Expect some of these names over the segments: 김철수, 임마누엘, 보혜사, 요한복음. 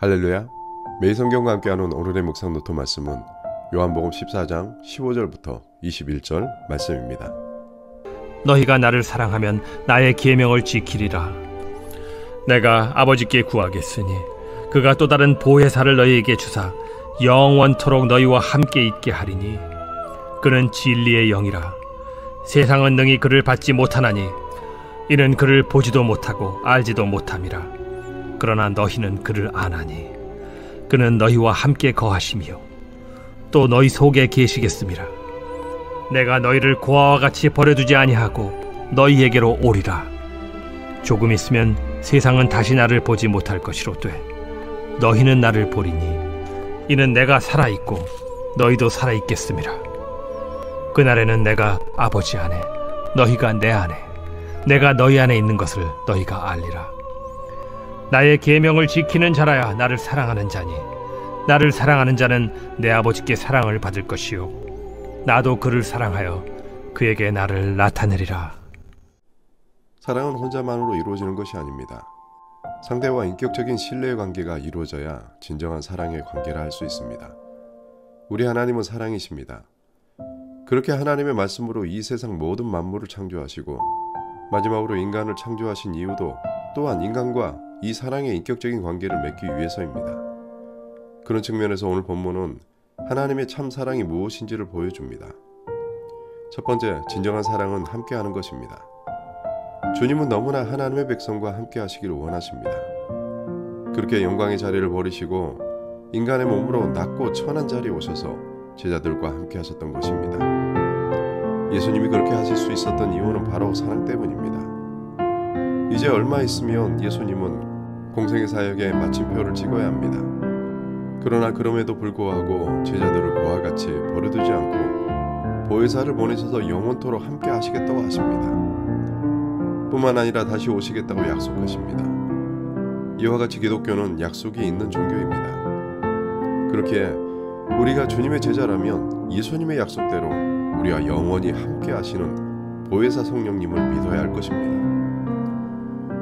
할렐루야! 매일 성경과 함께하는 오늘의 묵상 노트 말씀은 요한복음 14장 15절부터 21절 말씀입니다. 너희가 나를 사랑하면 나의 계명을 지키리라. 내가 아버지께 구하겠으니 그가 또 다른 보혜사를 너희에게 주사 영원토록 너희와 함께 있게 하리니 그는 진리의 영이라. 세상은 능히 그를 받지 못하나니 이는 그를 보지도 못하고 알지도 못함이라. 그러나 너희는 그를 아나니 그는 너희와 함께 거하시며 또 너희 속에 계시겠음이라. 내가 너희를 고아와 같이 버려두지 아니하고 너희에게로 오리라. 조금 있으면 세상은 다시 나를 보지 못할 것이로되 너희는 나를 보리니 이는 내가 살아있고 너희도 살아있겠음이라. 그날에는 내가 아버지 안에 너희가 내 안에 내가 너희 안에 있는 것을 너희가 알리라. 나의 계명을 지키는 자라야 나를 사랑하는 자니 나를 사랑하는 자는 내 아버지께 사랑을 받을 것이요 나도 그를 사랑하여 그에게 나를 나타내리라. 사랑은 혼자만으로 이루어지는 것이 아닙니다. 상대와 인격적인 신뢰의 관계가 이루어져야 진정한 사랑의 관계라 할 수 있습니다. 우리 하나님은 사랑이십니다. 그렇게 하나님의 말씀으로 이 세상 모든 만물을 창조하시고 마지막으로 인간을 창조하신 이유도 또한 인간과 이 사랑의 인격적인 관계를 맺기 위해서입니다. 그런 측면에서 오늘 본문은 하나님의 참 사랑이 무엇인지를 보여줍니다. 첫 번째, 진정한 사랑은 함께하는 것입니다. 주님은 너무나 하나님의 백성과 함께하시기를 원하십니다. 그렇게 영광의 자리를 버리시고 인간의 몸으로 낮고 천한 자리에 오셔서 제자들과 함께하셨던 것입니다. 예수님이 그렇게 하실 수 있었던 이유는 바로 사랑 때문입니다. 이제 얼마 있으면 예수님은 공생의 사역에 마침표를 찍어야 합니다. 그러나 그럼에도 불구하고 제자들을 고아 같이 버려두지 않고 보혜사를 보내셔서 영원토록 함께 하시겠다고 하십니다. 뿐만 아니라 다시 오시겠다고 약속하십니다. 이와 같이 기독교는 약속이 있는 종교입니다. 그렇기에 우리가 주님의 제자라면 예수님의 약속대로 우리와 영원히 함께 하시는 보혜사 성령님을 믿어야 할 것입니다.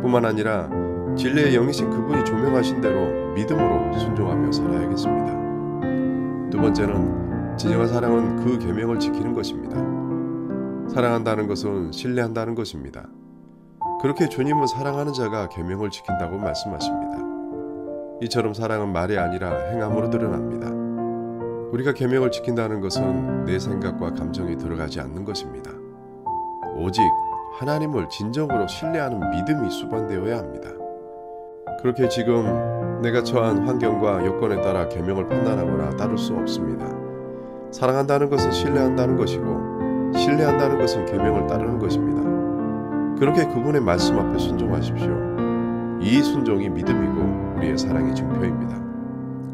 뿐만 아니라 진리의 영이신 그분이 조명하신 대로 믿음으로 순종하며 살아야겠습니다. 두 번째는 진정한 사랑은 그 계명을 지키는 것입니다. 사랑한다는 것은 신뢰한다는 것입니다. 그렇게 주님은 사랑하는 자가 계명을 지킨다고 말씀하십니다. 이처럼 사랑은 말이 아니라 행함으로 드러납니다. 우리가 계명을 지킨다는 것은 내 생각과 감정이 들어가지 않는 것입니다. 오직 하나님을 진정으로 신뢰하는 믿음이 수반되어야 합니다. 그렇게 지금 내가 처한 환경과 여건에 따라 계명을 판단하거나 따를 수 없습니다. 사랑한다는 것은 신뢰한다는 것이고 신뢰한다는 것은 계명을 따르는 것입니다. 그렇게 그분의 말씀 앞에 순종하십시오. 이 순종이 믿음이고 우리의 사랑의 증표입니다.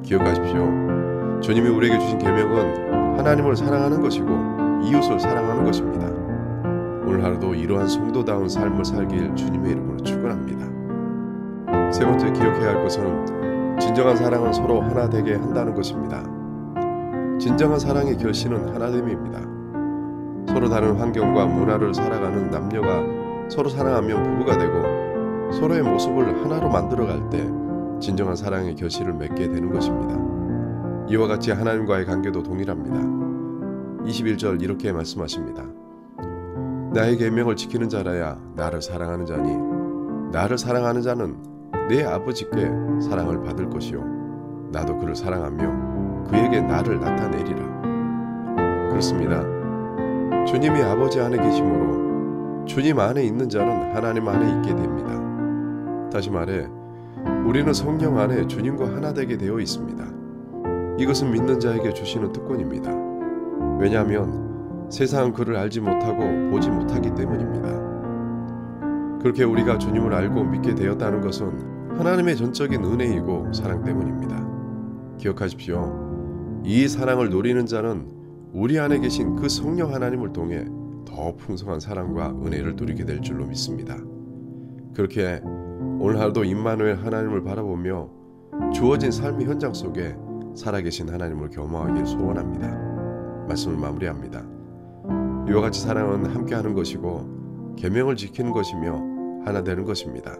기억하십시오. 주님이 우리에게 주신 계명은 하나님을 사랑하는 것이고 이웃을 사랑하는 것입니다. 오늘 하루도 이러한 성도다운 삶을 살길 주님의 이름으로 축원합니다. 세 번째, 기억해야 할 것은 진정한 사랑은 서로 하나 되게 한다는 것입니다. 진정한 사랑의 결실은 하나됨입니다. 서로 다른 환경과 문화를 살아가는 남녀가 서로 사랑하며 부부가 되고 서로의 모습을 하나로 만들어갈 때 진정한 사랑의 결실을 맺게 되는 것입니다. 이와 같이 하나님과의 관계도 동일합니다. 21절 이렇게 말씀하십니다. 나의 계명을 지키는 자라야 나를 사랑하는 자니 나를 사랑하는 자는 내 아버지께 사랑을 받을 것이요 나도 그를 사랑하며 그에게 나를 나타내리라. 그렇습니다. 주님이 아버지 안에 계심으로 주님 안에 있는 자는 하나님 안에 있게 됩니다. 다시 말해 우리는 성령 안에 주님과 하나 되게 되어 있습니다. 이것은 믿는 자에게 주시는 특권입니다. 왜냐하면 세상은 그를 알지 못하고 보지 못하기 때문입니다. 그렇게 우리가 주님을 알고 믿게 되었다는 것은 하나님의 전적인 은혜이고 사랑 때문입니다. 기억하십시오. 이 사랑을 누리는 자는 우리 안에 계신 그 성령 하나님을 통해 더 풍성한 사랑과 은혜를 누리게 될 줄로 믿습니다. 그렇게 오늘 하루도 임마누엘 하나님을 바라보며 주어진 삶의 현장 속에 살아계신 하나님을 경험하길 소원합니다. 말씀을 마무리합니다. 이와 같이 사랑은 함께하는 것이고 계명을 지키는 것이며 하나 되는 것입니다.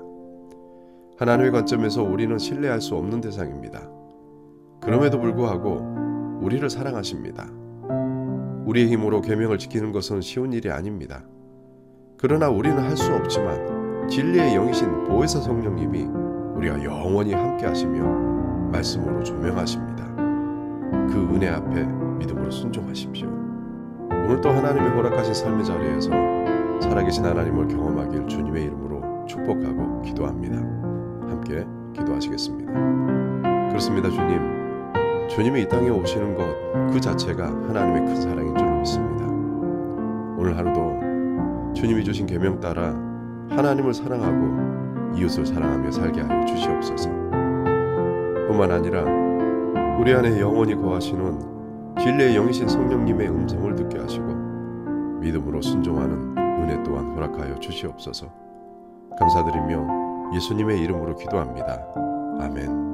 하나님의 관점에서 우리는 신뢰할 수 없는 대상입니다. 그럼에도 불구하고 우리를 사랑하십니다. 우리의 힘으로 계명을 지키는 것은 쉬운 일이 아닙니다. 그러나 우리는 할 수 없지만 진리의 영이신 보혜사 성령님이 우리와 영원히 함께 하시며 말씀으로 조명하십니다. 그 은혜 앞에 믿음으로 순종하십시오. 오늘도 하나님의 허락하신 삶의 자리에서 살아계신 하나님을 경험하길 주님의 이름으로 축복하고 기도합니다. 함께 기도하시겠습니다. 그렇습니다. 주님이 이 땅에 오시는 것 그 자체가 하나님의 큰 사랑인 줄로 믿습니다. 오늘 하루도 주님이 주신 계명 따라 하나님을 사랑하고 이웃을 사랑하며 살게 하여 주시옵소서. 뿐만 아니라 우리 안에 영원히 거하시는 진리의 영이신 성령님의 음성을 듣게 하시고 믿음으로 순종하는 은혜 또한 허락하여 주시옵소서. 감사드리며 예수님의 이름으로 기도합니다. 아멘.